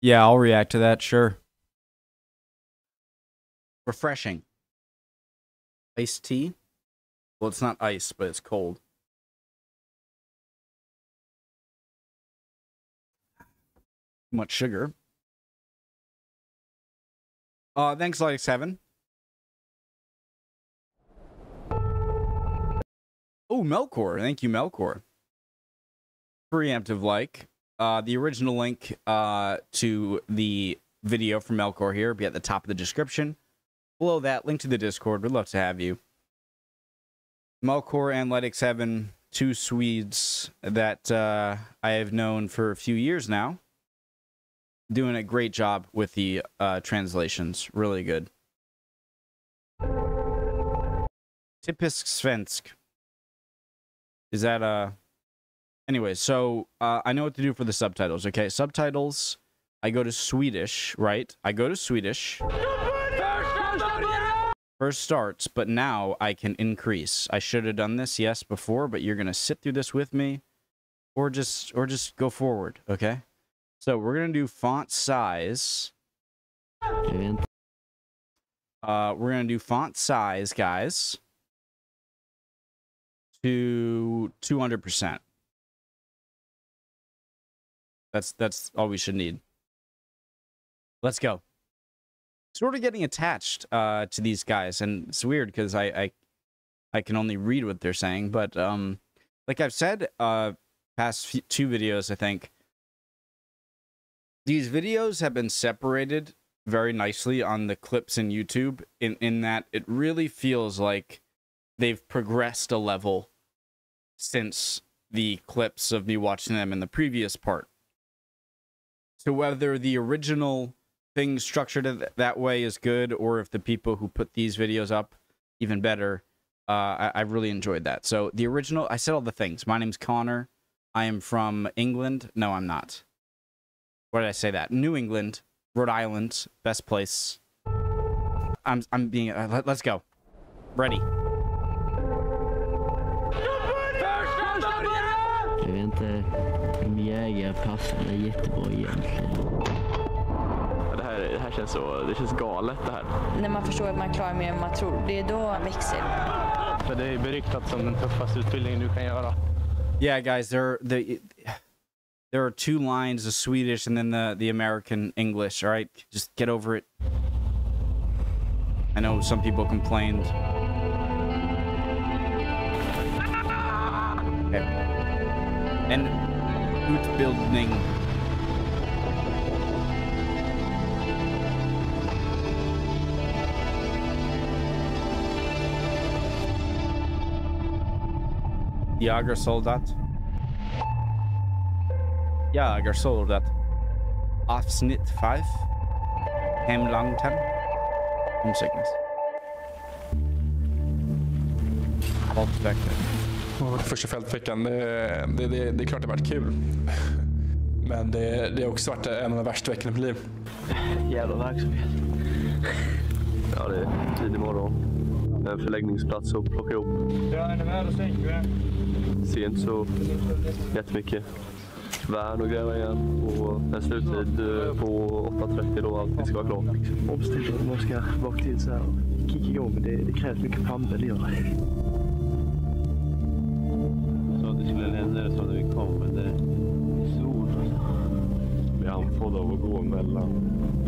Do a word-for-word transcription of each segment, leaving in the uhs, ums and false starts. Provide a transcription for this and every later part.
Yeah, I'll react to that, sure. Refreshing. Iced tea? Well, it's not ice, but it's cold. Too much sugar. Uh, thanks, LightX seven. Oh, Melkor. Thank you, Melkor. Preemptive like. Uh, the original link uh, to the video from Melkor here will be at the top of the description. Below that, link to the Discord. We'd love to have you. Melkor Analytics seven, two Swedes that uh, I have known for a few years now. Doing a great job with the uh, translations. Really good. Typisk Svensk. Is that a... Anyway, so uh, I know what to do for the subtitles, okay? Subtitles, I go to Swedish, right? I go to Swedish. First starts, but now I can increase. I should have done this, yes, before, but you're going to sit through this with me or just or just go forward, okay? So we're going to do font size. And uh, we're going to do font size, guys, to two hundred percent. That's that's all we should need. Let's go. Sort of getting attached uh, to these guys, and it's weird because I, I I can only read what they're saying. But um, like I've said, uh, past few, two videos, I think these videos have been separated very nicely on the clips in YouTube. In in that it really feels like they've progressed a level since the clips of me watching them in the previous part. So whether the original thing structured that way is good, or if the people who put these videos up even better, uh, I, I really enjoyed that. So the original, I said all the things. My name's Connor. I am from England. No, I'm not. Where did I say that? New England, Rhode Island, best place. I'm, I'm being, uh, let, let's go. Ready. Passade jättebra egentligen. Det här, det här känns så, det känns galet det här. När man förstår att man klarar mer än man tror, det är då växer. För det är beriktat som den tuffaste utbildningen du kan göra. Yeah, guys, there the there are two lines of Swedish and then the the American English, all right? Just get over it. I know some people complained. Okay. And Utbildning. Jägarsoldat. Jägarsoldat. Avsnitt five. Hemlängtan. Homesickness. Avsnitt. Första fältveckan, det, det, det, det är klart det har varit kul. Men det, det har också varit en av de värsta veckorna på liv. Jävla verksamhet. Ja, det är tidig morgon. En förläggningsplats och plocka ihop. Ser inte så jättemycket. Värn och grejer igen. Och en sluttid på åtta trettio då allting ska vara klart. Man ska baka till så här och kicka igång. Det, det krävs mycket pampel, det gör det.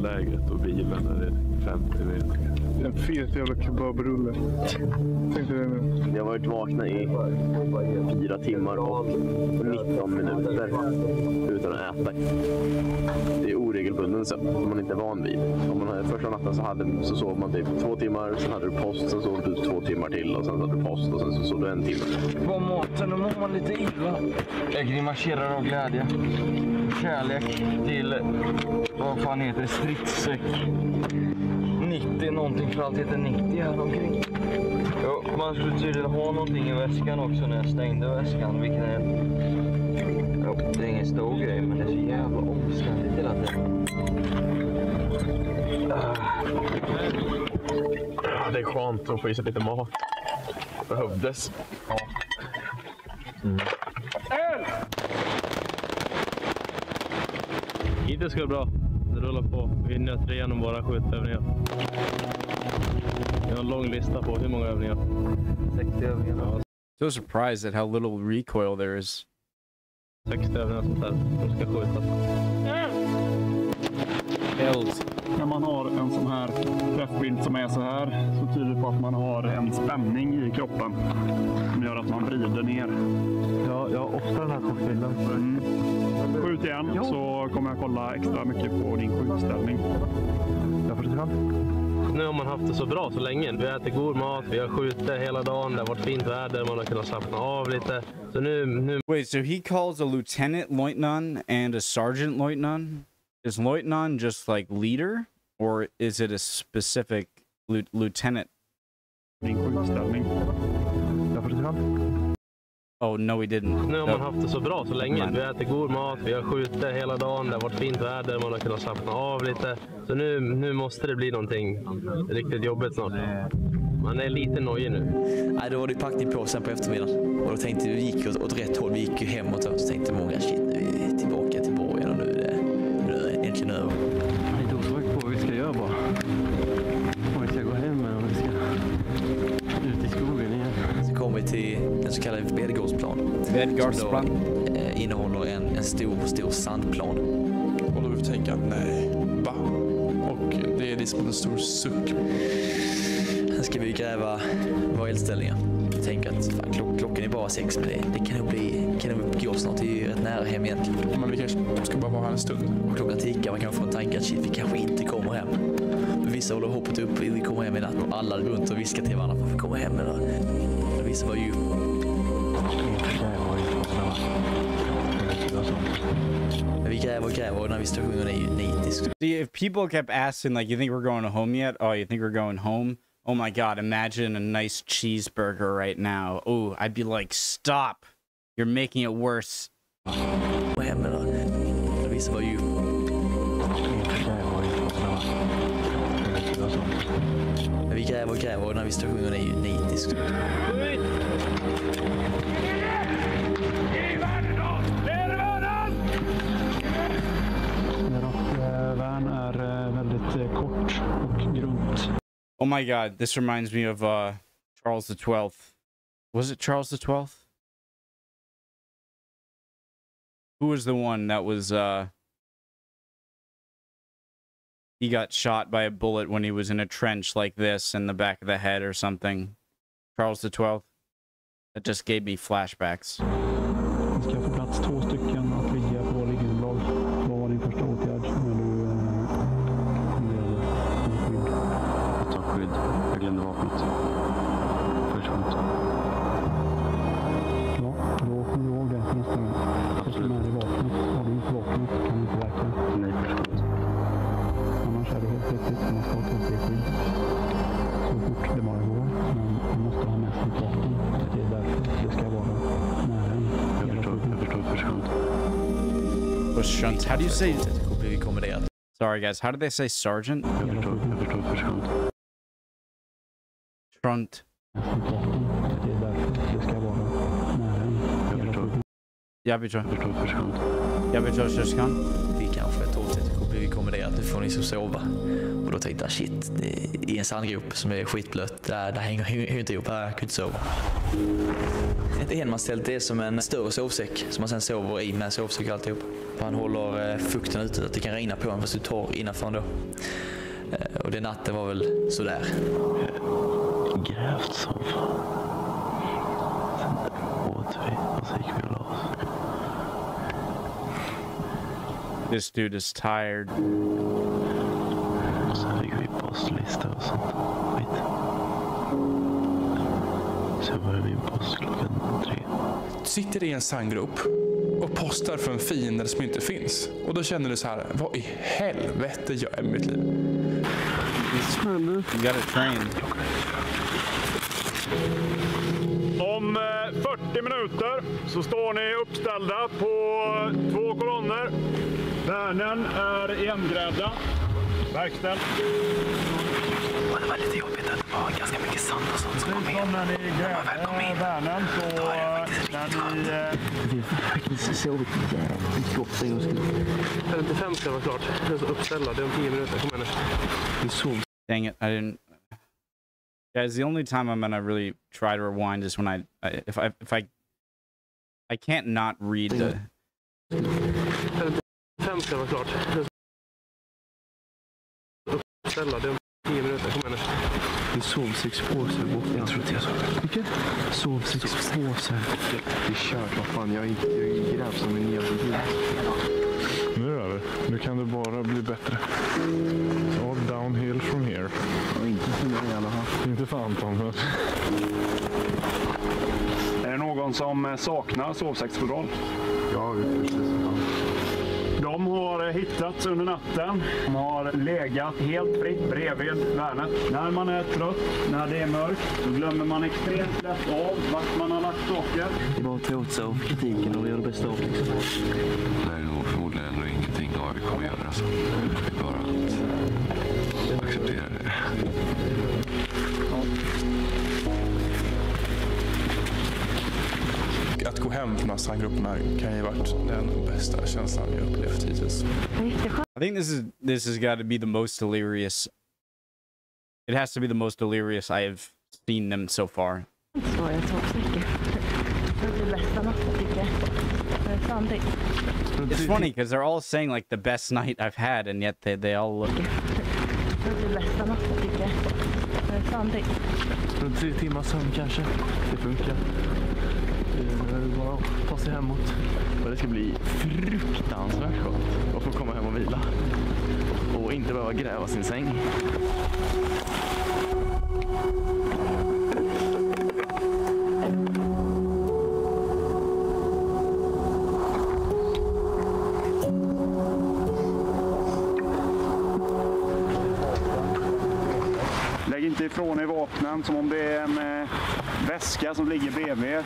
Läget och bilen när det är femtio meter. En fet jävla kebabrulle. Tänkte det nu. Jag har varit vakna i fyra timmar och nitton minuter utan att äta. Det är oregelbunden så att man inte är van vid. Om man hade, första natten så, hade, så sov man typ två timmar, sen hade du post, sen sov du två timmar till och sen hade du post och sen så sov du en timme. På maten, då mår man lite illa. Jag grimaserar av glädje. Kärlek till, vad fan heter det, stridssäck nittio någonting, för allt heter nittio här omkring. Jo, man skulle tydligen ha någonting i väskan också när jag stängde väskan, vilket är, jo, det är ingen stor grej, men det är så jävla omständigt hela tiden. Det är skönt att få i sig lite mat. Behövdes. Ja. Mm. Inte så bra. rullar på. Vi nöter igenom våra skjutövningar. Vi har en lång lista på hur många övningar. sextio övningar. So surprised at how little recoil there is. sextio övningar sånt där som ska skjutas. Eld. När man har en sån här träffbild som är så här, så tyder det på att man har en spänning i kroppen som gör att man vrider ner. Ja, jag har ofta den här träffbilden. Mm. Skjut igen, ja. Så kommer jag kolla extra mycket på din skjutställning. Jag förstår. Nu har man haft det så bra så länge. Vi äter god mat, vi har skjutit hela dagen, det har varit fint väder, man har kunnat slappna av lite. Så nu, nu... Wait, so he calls a lieutenant lieutenant and a sergeant lieutenant? Is lieutenant just like leader, or is it a specific lieutenant? Oh no, he didn't. Nu har man haft det så bra så länge. Vi äter god mat, vi har skjutit hela dagen, det har varit fint väder, man har kunnat slappna av lite. Så nu, nu måste det bli någonting riktigt jobbigt snart. Man är lite nojig nu. Nej, då var det packning på sen på eftermiddagen. Och då tänkte vi, gick åt, åt rätt håll, vi gick ju hemåt och så tänkte många shit, nu är vi tillbaka till borgen och nu är det... Det är osäkert på vad vi ska göra bara. Om vi ska gå hem eller om vi ska ut i skogen igen. Så kommer vi till en så kallad Bedgårdsplan. Bedgårdsplan. Som då, eh, innehåller en, en stor, stor sandplan. Och då vill vi tänka att nej, va? Och det är liksom en stor suck. Sen ska vi gräva våra eldställningar. Jag tänker att fan, klock, klockan är bara sex, men det, det kan nog bli, kan nog gå snart, det är ju rätt nära hem egentligen. Men vi kanske ska bara vara här en stund. Och klockan tickar, man kan få en tanke att shit, vi kanske inte kommer hem. Men vissa håller hoppet upp, vi kommer hem i natt och alla runt och viskar till varandra för att vi kommer hem. Eller, eller vissa var ju... Vi gräver och gräver och när vi står hungern är ju nitisk. See, if people kept asking like, you think we're going home yet? Oh, you think we're going home? Oh my god, imagine a nice cheeseburger right now. Oh, I'd be like, stop! You're making it worse. Vi gräver och gräver och när vi står hungern är ju nitisk. Värn är väldigt kort och grunt. Oh my god, this reminds me of uh, Charles the Twelfth. Was it Charles the Twelfth? Who was the one that was, uh... he got shot by a bullet when he was in a trench like this in the back of the head or something. Charles the Twelfth. That just gave me flashbacks. How do you say? Sorry guys, how do they say sergeant? Trunt. Jag förstår. Jag förstår syskon. Vi kanske ett år till blir vi kommenderat, nu får ni så sova. Och då tänkte jag, shit, i en sandgrop som är skitblött, där, där hänger inte ihop, jag kunde inte sova. Ett enmanstält är som en större sovsäck som man sen sover i med sovsäck alltihop. Man håller fukten ute, att det kan regna på en fast du tar innanför då. Och den natten var väl sådär. Grävt som fan. Sen åt vi och så gick vi och la oss. This dude is tired. Sen fick vi postlista och sånt. Skit. Sen var det min post klockan tre. Du sitter i en sandgrop och postar för en fiende som inte finns. Och då känner du så här, vad i helvete gör jag i mitt liv? You gotta train. Om fyrtio minuter så står ni uppställda på två kolonner. Värnen är engrädda. Verkställ. Det var lite jobbigt att det var ganska mycket sand och sånt som kom in. När ni är i Värnen så... Då är det faktiskt riktigt skönt. Det är faktiskt så jävligt gott en gång skulle. femtiofem ska vara klart. Det är så uppställda. Det är om tio minuter. Kom igen nu. Dang it, I didn't... Guys, the only time I'm gonna really try to rewind is when I... If I... If I, I can't not read the... femtiofem ska vara klart. Ställa den tio minuter, kom igen nu. Det är sovsexpåsar borta. Jag tror inte jag såg det. Vilket? Sovsexpåsar. Det är kört, vad fan. Jag är inte gräv som en jävla. Nu är det. Nu kan det bara bli bättre. All downhill from here. Ja, inte för mig i alla fall. Inte för Anton. Är det någon som saknar sovsexpåsar? Ja, precis. De har hittats under natten. De har legat helt fritt bredvid värnet. När man är trött, när det är mörkt, så glömmer man extremt lätt av vart man har lagt saker. Det var att åt sig av kritiken och det gör det bästa av. Det är nog förmodligen ändå ingenting av vi kommer göra. Alltså. Det är bara att acceptera det. Att gå hem från massa grupperna kan ju varit den bästa känslan jag upplevt hittills. I think this is this has got to be the most delirious. It has to be the most delirious I have seen them so far. It's funny because they're all saying like the best night I've had, and yet they they all look. Tre timmar sömn kanske. Det funkar. Ta sig hemåt. Och det ska bli fruktansvärt skönt att få komma hem och vila. Och inte behöva gräva sin säng. Lägg inte ifrån er vapnen som om det är en väska som ligger bredvid er.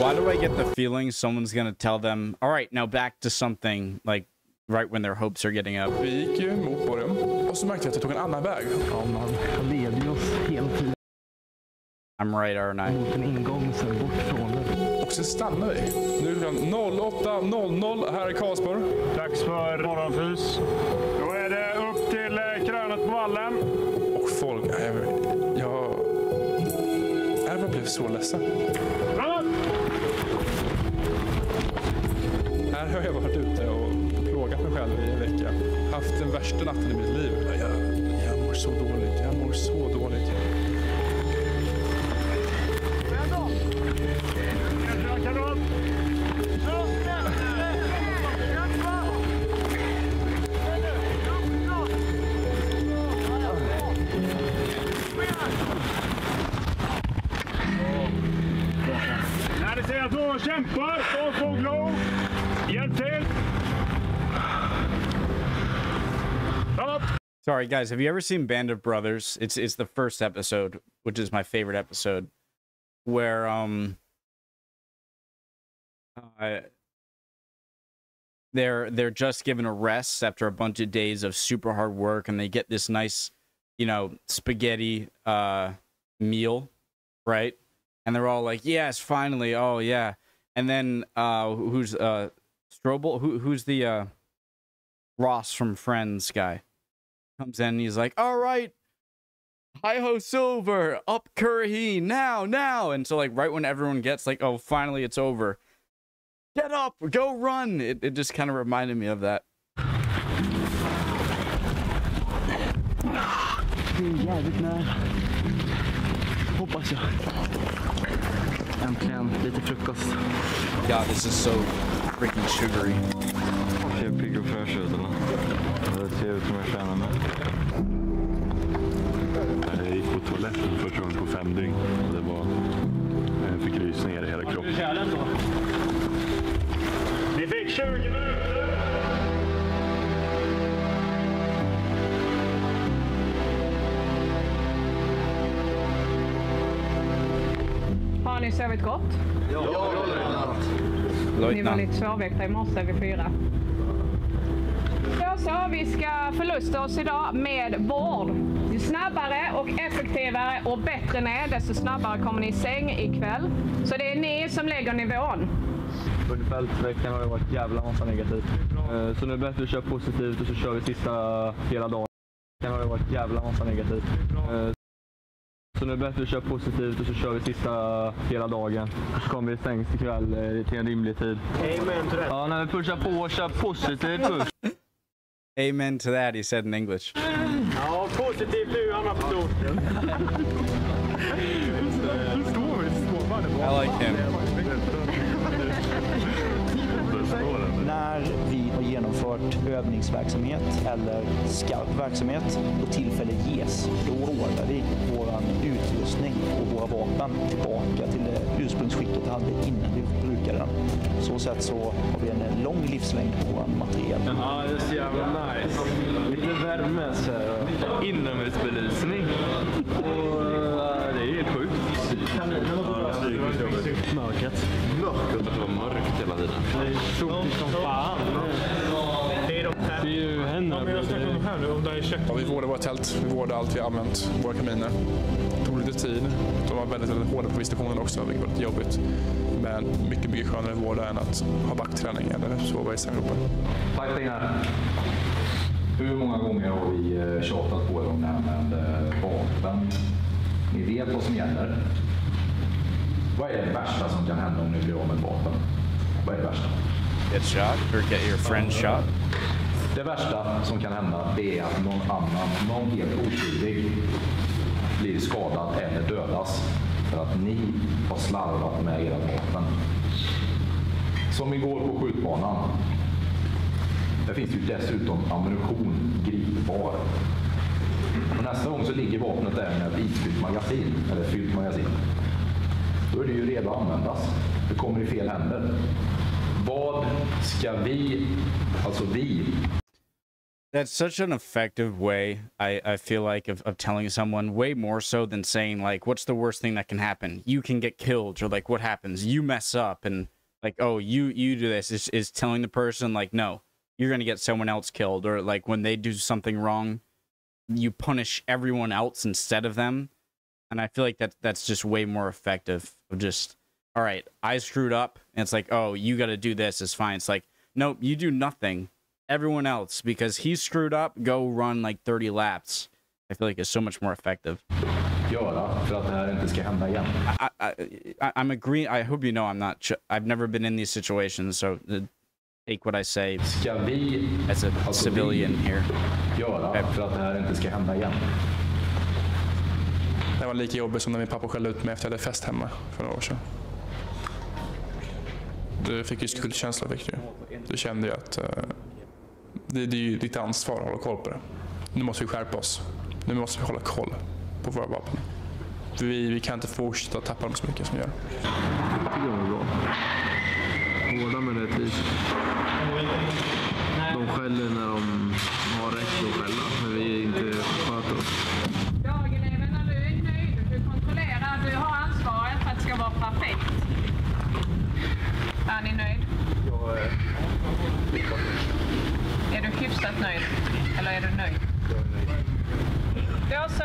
Why do I get the feeling someone's gonna tell them, all right, now back to something, like right when their hopes are getting up? Vi gick ju mot borgen, och så märkte jag att jag tog en annan väg. Ja, man leder oss helt till... I'm right, aren't I? Mot en ingång sen bort från den. Och sen stannar vi. Nu är det åtta noll noll här i Karlsborg. Dags för morgonfys. Då är det upp till krönet på vallen. Och folk... Jag... Jag, jag, jag blev så ledsen. Här har jag varit ute och plågat mig själv i en vecka. Haft den värsta natten i mitt liv. Jag, jag mår så dåligt, jag mår så dåligt. När det ser att någon kämpar, så får glå. Sorry guys, have you ever seen Band of Brothers? It's it's the first episode, which is my favorite episode, where um uh, they're they're just given a rest after a bunch of days of super hard work, and they get this nice, you know, spaghetti uh meal, right? And they're all like, yes, finally, oh yeah. And then uh who's uh Strobel, who who's the uh Ross from Friends guy, comes in and he's like, all right, hi-ho Silver, up Currahee, now, now. And so like right when everyone gets like, oh, finally it's over, get up, go run. It, it just kind of reminded me of that. God, this is so freaking sugary. Ser pigg och fräsch ut eller? Det ser ut som jag känner mig. Jag gick på toaletten första gången på fem dygn. Det var en förkrysning i hela kroppen. Ni fick tjugo minuter! Har ni sovit gott? Ja, jag har det. Löjtnant. Ni var lite svårväckta i morse vid fyra. Då så, vi ska förlusta oss idag med vård. Ju snabbare och effektivare och bättre ni är, desto snabbare kommer ni i säng ikväll. Så det är ni som lägger nivån. Under fältveckan har det varit jävla massa negativt. Så nu är det bättre att köra positivt och så kör vi sista hela dagen. Sen har det varit jävla massa negativt. Så nu är det bättre att köra positivt och så kör vi sista hela dagen. Så kommer vi stängs ikväll till en rimlig tid. Amen to that. Ja, när vi pushar på och kör positivt först. Amen to that, he said in English. Ja, positivt nu, han har förstått. I like him. När vi har genomfört övningsverksamhet eller skarp verksamhet och tillfälle ges, då rådar vi vår utrustning och våra vapen tillbaka till det ursprungsskicket det hade innan vi brukade den. På så sätt så har vi en lång livslängd på vår material. Ja, det är så jävla nice. Lite värme så här, inomhusbelysning. Och det är helt sjukt. Mörkret. Mörkret. Det var mörkt hela tiden. Det är soligt som fan. Det är de här. Det är ju henne. Vi har snackat om här nu, om det här är köket. Ja, vi vårdade våra tält, vi vårdade allt vi har använt, våra kaminer. Det tog lite tid. De var väldigt, väldigt hårda på visitationen också, vilket var jobbigt. Men mycket, mycket skönare vårda än att ha vaktträning eller sova i sänggruppen. Fightingar. Hur många gånger har vi tjatat på er om det här med vapen? Ni vet vad som gäller. Vad är det värsta som kan hända om ni blir av med vapen? Vad är det värsta? Get shot or get your friend shot. Det värsta som kan hända det är att någon annan, någon helt oskyldig, blir skadad eller dödas för att ni har slarvat med era vapen. Som igår på skjutbanan. Där finns ju dessutom ammunition gripbar. Och nästa gång så ligger vapnet där med ett isfyllt magasin, eller fyllt magasin. Då är det ju redan användas. Det kommer i fel händer. Vad ska vi, alltså vi... That's such an effective way, I, I feel like, of, of telling someone, way more so than saying, like, what's the worst thing that can happen? You can get killed, or, like, what happens? You mess up, and, like, oh, you, you do this. Is is telling the person, like, no, you're going to get someone else killed, or, like, when they do something wrong, you punish everyone else instead of them. And I feel like that that's just way more effective of just, all right, I screwed up. And it's like, oh, you got to do this. It's fine. It's like, nope, you do nothing. Everyone else, because he screwed up, go run like thirty laps. I feel like it's so much more effective. I, I, I, I'm agreeing. I hope you know I'm not, I've never been in these situations. So take what I say as a civilian here. Det var lika jobbigt som när min pappa skällde ut mig efter att jag hade fest hemma för några år sedan. Du fick ju skuldkänsla, fick du. Du kände ju att uh, det, det är ju ditt ansvar att hålla koll på det. Nu måste vi skärpa oss. Nu måste vi hålla koll på våra vapen. Vi, vi kan inte fortsätta tappa dem så mycket som vi gör. Båda med det tid. De skäller när de har rätt att skälla, men vi inte sköter oss. Du har ansvaret för att det ska vara perfekt. Är ni nöjd? Jag är... Är du hyfsat nöjd? Eller är du nöjd? Jag är nöjd. Då så.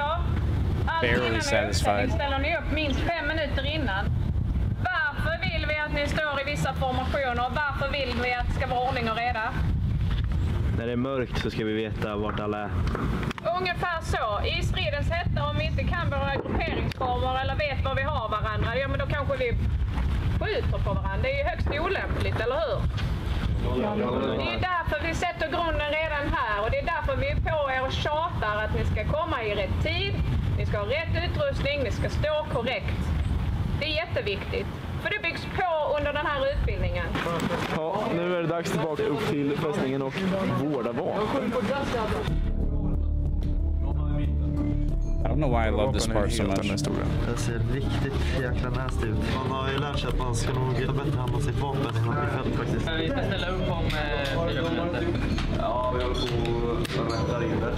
Allt innan uppställning ställer ni upp minst fem minuter innan. Varför vill vi att ni står i vissa formationer? Varför vill vi att det ska vara ordning och reda? När det är mörkt så ska vi veta vart alla är. Ungefär så. I stridens hetta, om vi inte kan våra grupperingsformer eller vet var vi har varandra, ja men då kanske vi skjuter på varandra. Det är ju högst olämpligt, eller hur? Det är ju därför vi sätter grunden redan här och det är därför vi är på er och tjatar att ni ska komma i rätt tid, ni ska ha rätt utrustning, ni ska stå korrekt. Det är jätteviktigt. För det byggs på under den här utbildningen. Ja, nu är det dags tillbaka upp till fästningen och vårda vapen. I don't know why I love this part so much. Det ser riktigt jäkla nasty ut. Man har ju lärt sig att man ska nog ta bättre hand om sitt vapen än man blir fält faktiskt. Vi ska ställa upp om nya klienter. Ja, vi håller på att rätta in det.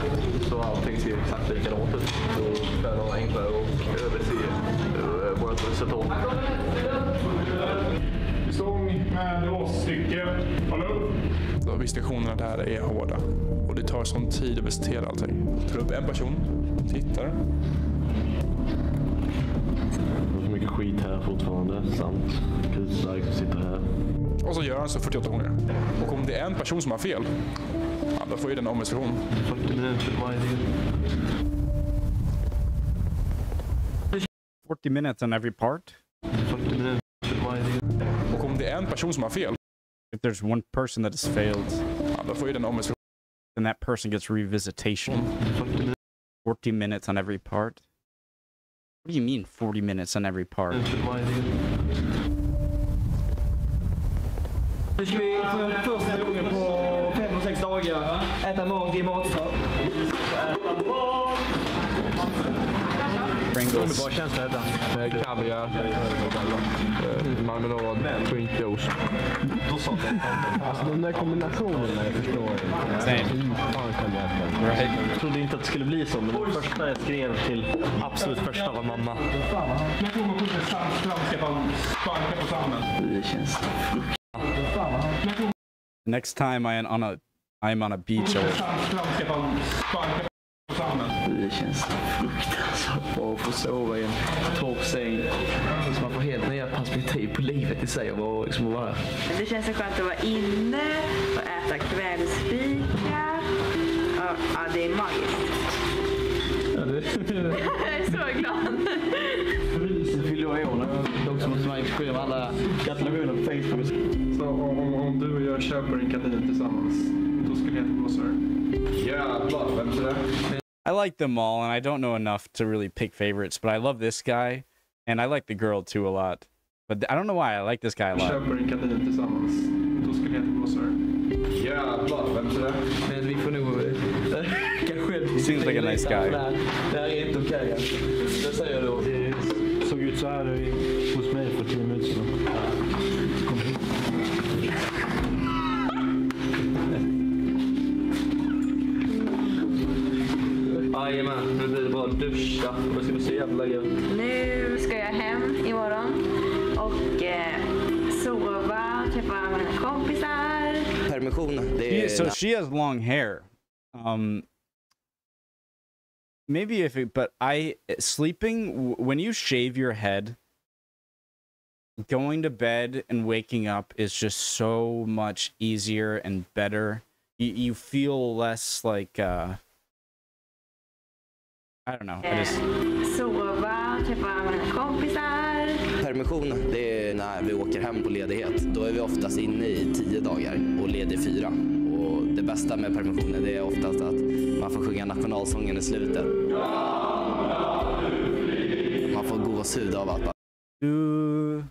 Så allting ser exakt likadant ut. Så det är enklare att överse vårt resultat. Stång med Visitationerna där är hårda och det tar sån tid att visitera allting. Tar upp en person, tittar. Så mycket skit här fortfarande, sant. Kusar sitter här. Och så gör han så fyrtioåtta gånger. Och om det är en person som har fel, ja, då får ju den omvisitationen. forty minutes on every part. Och om det är en person som har fel. If there's one person that has failed, then that person gets revisitation. forty minutes on every part? What do you mean forty minutes on every part? Underbar känsla detta. Kaviar, marmelad, skinkaost. Då sa det. Alltså den där kombinationen jag förstår. Jag trodde inte att det skulle bli så, men det första jag skrev till absolut första var mamma. Jag tror man kunde spanska på spanska på samman. Det känns frukt. Next time I am on a I'm on a beach or det känns fruktansvärt bra att få sova i en torpsäng. Så man får helt nya perspektiv på livet i sig och liksom vara här. Det känns så skönt att vara inne och äta kvällsfika. Ja, det är magiskt. Ja, det är det. Jag är så glad. Priset fyller jag i år. Dock måste man skriva alla katalogerna på Facebook. Så om, om du och jag köper en kanin tillsammans, då skulle jag inte vara så här. Jävlar, vem är det? I like them all, and I don't know enough to really pick favorites, but I love this guy, and I like the girl too a lot. But I don't know why I like this guy a lot. He seems like a nice guy. Jajamän, nu blir det bara duscha och det ska bli så jävla gött. Nu ska jag hem imorgon och eh, sova, träffa mina kompisar. Permission. Det är... So she has long hair. Um, maybe if it, but I, sleeping, when you shave your head, going to bed and waking up is just so much easier and better. You, you feel less like, uh, I don't know. I just... Sova, träffa mina kompisar. Permission, det är när vi åker hem på ledighet. Då är vi oftast inne i tio dagar och ledig fyra. Och det bästa med permissioner det är oftast att man får sjunga nationalsången i slutet. Man får gåshud av att... Du...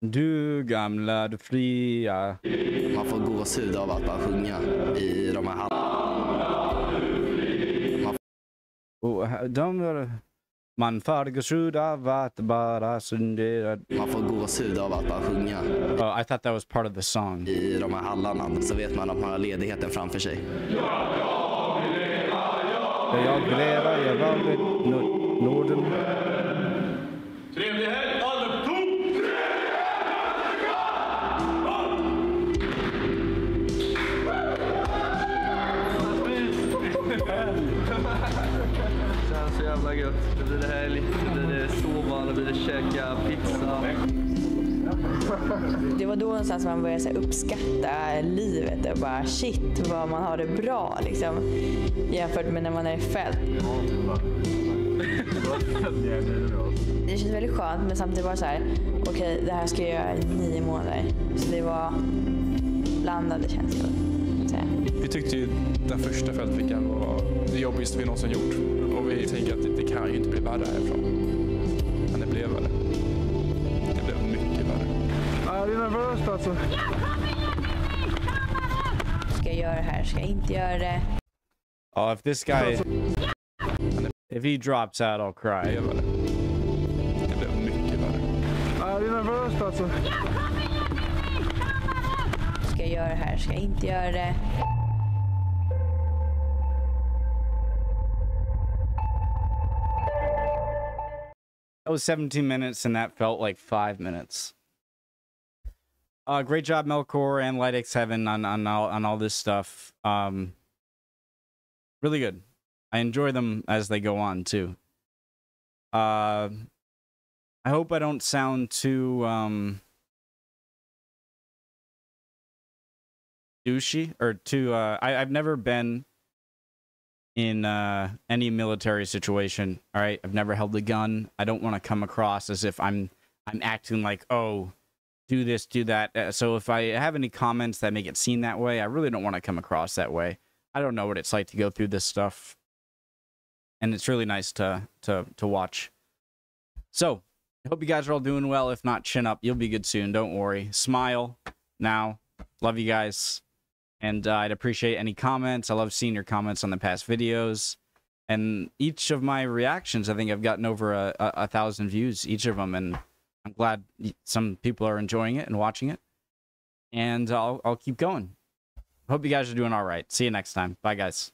Du gamla, du fria. Man får gåshud av att bara sjunga i de här... De, man får gåshud av att bara fundera. Man får gåshud av att bara sjunga. Oh, I thought that was part of the song. I de här hallarna så vet man att man har ledigheten framför sig. Ja, jag vill leva, jag vill leva, jag vill Norden. Trevlig helg, allihop! Så jävla gött. Det blir det helg, det blir det sova, det blir det käka pizza. Det var då någonstans man började så här, uppskatta livet och bara shit vad man har det bra liksom. Jämfört med när man är i fält. Det känns väldigt skönt men samtidigt var det så här, okej okay, det här ska jag göra i nio månader. Så det var blandade känslor. Vi tyckte ju den första fältfickan var det jobbigaste vi någonsin gjort. Och vi tänkte att det kan ju inte bli värre härifrån. Men det blev värre. Det blev mycket värre. Ja, det är nervöst alltså. Ska jag göra det här? Ska jag inte göra det? Oh, if this guy... If he drops out, I'll cry. Det blev värre. Det blev mycket värre. Ja, det är nervöst alltså. Ska jag göra det här? Ska jag inte göra det? That was seventeen minutes, and that felt like five minutes. Uh, great job, Melkor and LightX Heaven on on all on all this stuff. Um, really good. I enjoy them as they go on too. Uh, I hope I don't sound too um, douchey or too. Uh, I, I've never been in uh, any military situation. All right, I've never held a gun. I don't want to come across as if I'm I'm acting like, oh, do this, do that. Uh, so if I have any comments that make it seem that way, I really don't want to come across that way. I don't know what it's like to go through this stuff, and it's really nice to to to watch. So I hope you guys are all doing well. If not, chin up. You'll be good soon. Don't worry. Smile now. Love you guys, and uh, I'd appreciate any comments. I love seeing your comments on the past videos, and each of my reactions, I think I've gotten over a, a, a thousand views each of them, and I'm glad some people are enjoying it and watching it, and I'll, I'll keep going. Hope you guys are doing all right. See you next time. Bye, guys.